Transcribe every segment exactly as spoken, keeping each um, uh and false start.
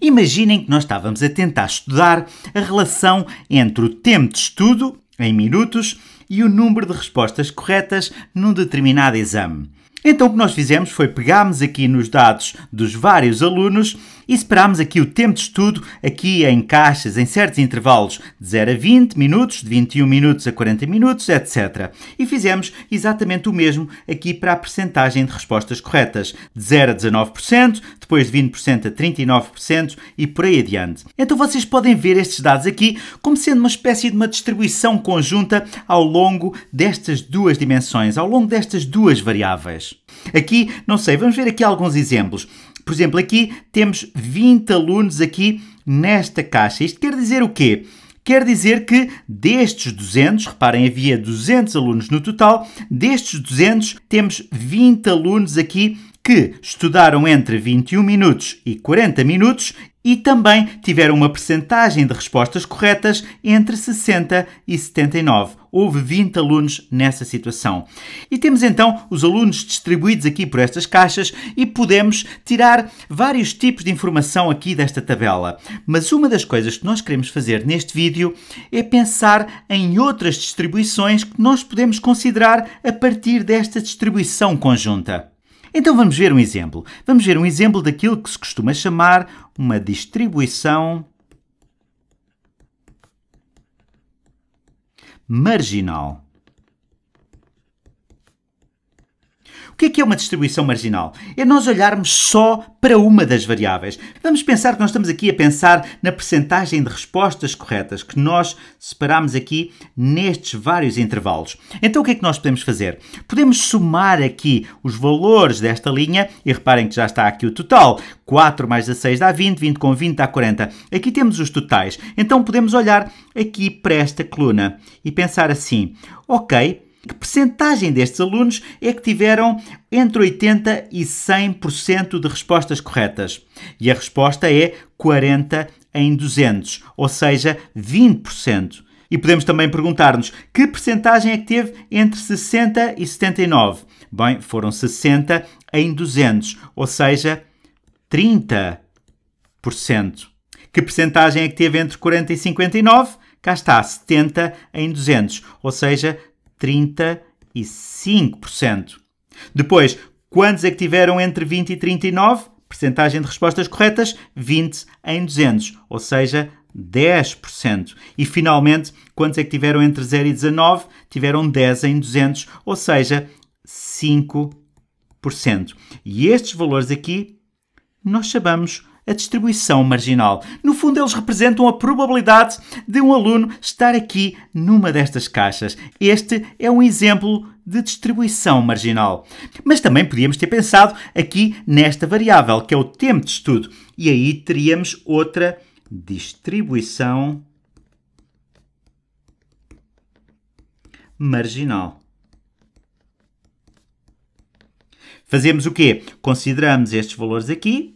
Imaginem que nós estávamos a tentar estudar a relação entre o tempo de estudo, em minutos, e o número de respostas corretas num determinado exame. Então o que nós fizemos foi pegarmos aqui nos dados dos vários alunos e separámos aqui o tempo de estudo aqui em caixas, em certos intervalos de zero a vinte minutos, de vinte e um minutos a quarenta minutos, etcétera. E fizemos exatamente o mesmo aqui para a percentagem de respostas corretas, de zero a dezanove por cento, depois de vinte por cento a trinta e nove por cento e por aí adiante. Então vocês podem ver estes dados aqui como sendo uma espécie de uma distribuição conjunta ao longo destas duas dimensões, ao longo destas duas variáveis. Aqui, não sei, vamos ver aqui alguns exemplos. Por exemplo, aqui temos vinte alunos aqui nesta caixa. Isto quer dizer o quê? Quer dizer que destes duzentos, reparem, havia duzentos alunos no total, destes duzentos temos vinte alunos aqui que estudaram entre vinte e um minutos e quarenta minutos e também tiveram uma percentagem de respostas corretas entre sessenta e setenta e nove. Houve vinte alunos nessa situação. E temos então os alunos distribuídos aqui por estas caixas e podemos tirar vários tipos de informação aqui desta tabela. Mas uma das coisas que nós queremos fazer neste vídeo é pensar em outras distribuições que nós podemos considerar a partir desta distribuição conjunta. Então vamos ver um exemplo. Vamos ver um exemplo daquilo que se costuma chamar uma distribuição marginal. O que é que é uma distribuição marginal? É nós olharmos só para uma das variáveis. Vamos pensar que nós estamos aqui a pensar na percentagem de respostas corretas que nós separamos aqui nestes vários intervalos. Então o que é que nós podemos fazer? Podemos somar aqui os valores desta linha e reparem que já está aqui o total. quatro mais dezasseis dá vinte, vinte com vinte dá quarenta. Aqui temos os totais. Então podemos olhar aqui para esta coluna e pensar assim, ok, que percentagem destes alunos é que tiveram entre oitenta e cem por cento de respostas corretas? E a resposta é quarenta em duzentos, ou seja, vinte por cento. E podemos também perguntar-nos que percentagem é que teve entre sessenta e setenta e nove? Bem, foram sessenta em duzentos, ou seja, trinta por cento. Que percentagem é que teve entre quarenta e cinquenta e nove? Cá está, setenta em duzentos, ou seja, trinta e cinco por cento. Depois, quantos é que tiveram entre vinte e trinta e nove? Percentagem de respostas corretas, vinte em duzentos, ou seja, dez por cento. E finalmente, quantos é que tiveram entre zero e dezanove? Tiveram dez em duzentos, ou seja, cinco por cento. E estes valores aqui, nós chamamos a distribuição marginal. No fundo, eles representam a probabilidade de um aluno estar aqui numa destas caixas. Este é um exemplo de distribuição marginal. Mas também podíamos ter pensado aqui nesta variável, que é o tempo de estudo. E aí teríamos outra distribuição marginal. Fazemos o quê? Consideramos estes valores aqui.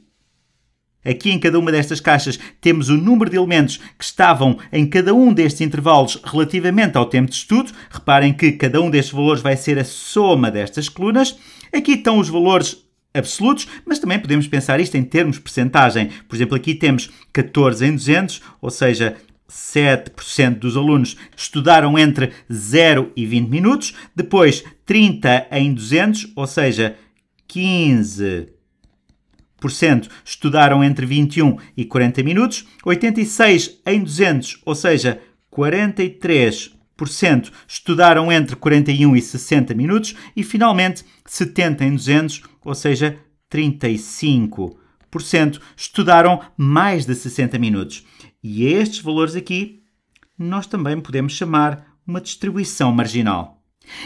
Aqui em cada uma destas caixas temos o número de elementos que estavam em cada um destes intervalos relativamente ao tempo de estudo. Reparem que cada um destes valores vai ser a soma destas colunas. Aqui estão os valores absolutos, mas também podemos pensar isto em termos de percentagem. Por exemplo, aqui temos catorze em duzentos, ou seja, sete por cento dos alunos estudaram entre zero e vinte minutos. Depois, trinta em duzentos, ou seja, quinze por cento. Estudaram entre vinte e um e quarenta minutos, oitenta e seis em duzentos, ou seja, quarenta e três por cento estudaram entre quarenta e um e sessenta minutos e, finalmente, setenta em duzentos, ou seja, trinta e cinco por cento estudaram mais de sessenta minutos. E estes valores aqui nós também podemos chamar uma distribuição marginal.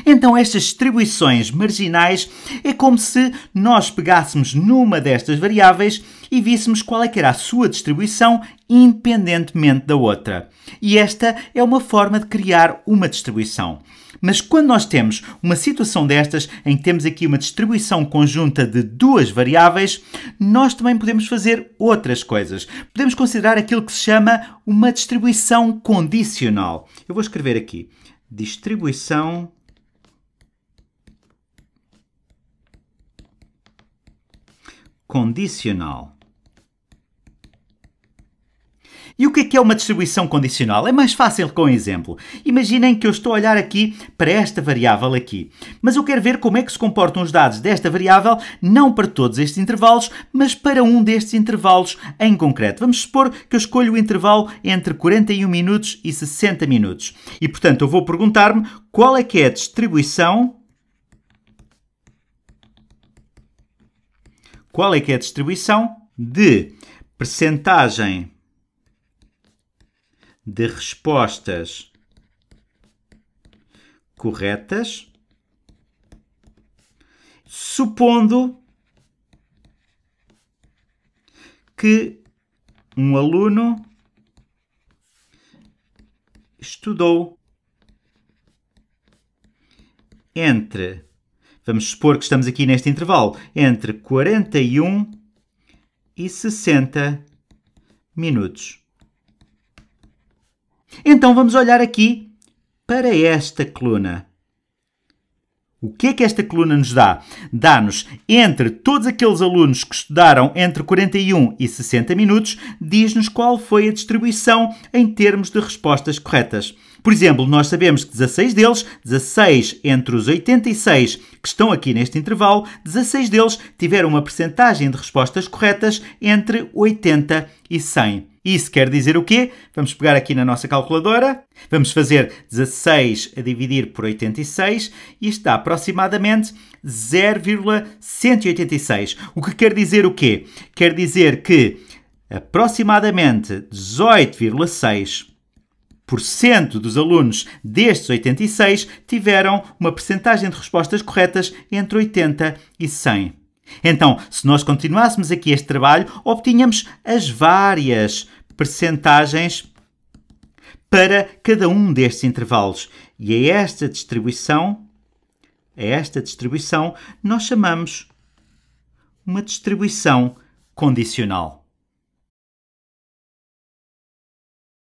Então estas distribuições marginais é como se nós pegássemos numa destas variáveis e víssemos qual é que era a sua distribuição independentemente da outra. E esta é uma forma de criar uma distribuição. Mas quando nós temos uma situação destas, em que temos aqui uma distribuição conjunta de duas variáveis, nós também podemos fazer outras coisas. Podemos considerar aquilo que se chama uma distribuição condicional. Eu vou escrever aqui. Distribuição condicional. E o que é que é uma distribuição condicional? É mais fácil com um exemplo. Imaginem que eu estou a olhar aqui para esta variável aqui, mas eu quero ver como é que se comportam os dados desta variável, não para todos estes intervalos, mas para um destes intervalos em concreto. Vamos supor que eu escolho o intervalo entre quarenta e um minutos e sessenta minutos. E, portanto, eu vou perguntar-me qual é que é a distribuição... Qual é que é a distribuição de percentagem de respostas corretas, supondo que um aluno estudou entre, vamos supor que estamos aqui neste intervalo, entre quarenta e um e sessenta minutos. Então vamos olhar aqui para esta coluna. O que é que esta coluna nos dá? Dá-nos, entre todos aqueles alunos que estudaram entre quarenta e um e sessenta minutos, diz-nos qual foi a distribuição em termos de respostas corretas. Por exemplo, nós sabemos que dezasseis deles, dezasseis entre os oitenta e seis que estão aqui neste intervalo, dezasseis deles tiveram uma percentagem de respostas corretas entre oitenta e cem. Isso quer dizer o quê? Vamos pegar aqui na nossa calculadora, vamos fazer dezasseis a dividir por oitenta e seis e está aproximadamente zero vírgula cento e oitenta e seis. O que quer dizer o quê? Quer dizer que aproximadamente dezoito vírgula seis por cento dos alunos destes oitenta e seis tiveram uma percentagem de respostas corretas entre oitenta e cem. Então, se nós continuássemos aqui este trabalho, obtínhamos as várias percentagens para cada um destes intervalos. E a esta distribuição, a esta distribuição, nós chamamos uma distribuição condicional.